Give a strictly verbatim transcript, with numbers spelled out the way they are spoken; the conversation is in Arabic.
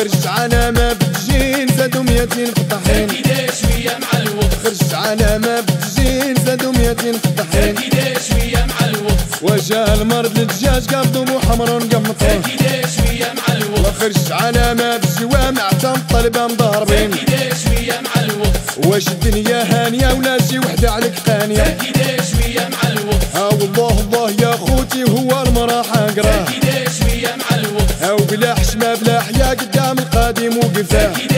خرجت على ما بتجين زادوا ميتين قطحين. زاد شوية مع الوقت. خرجت على ما بتجين زادوا ميتين قطحين. زاد شوية مع الوقت. وجه المرض للدجاج قاب دموع حمر مقمطين. زاد شوية مع الوقت. خرجت على ما بجوامع تم طلبة مضاربين. زاد شوية مع الوقت. واش الدنيا هانية ولا شي وحدة عليك ثانية. زاد شوية مع الوقت. ها والله الله يا خوتي هو المرا حاقراه. زاد شوية مع الوقت. أو بلا حشمة بلا حياة قدام القادم وقفاه.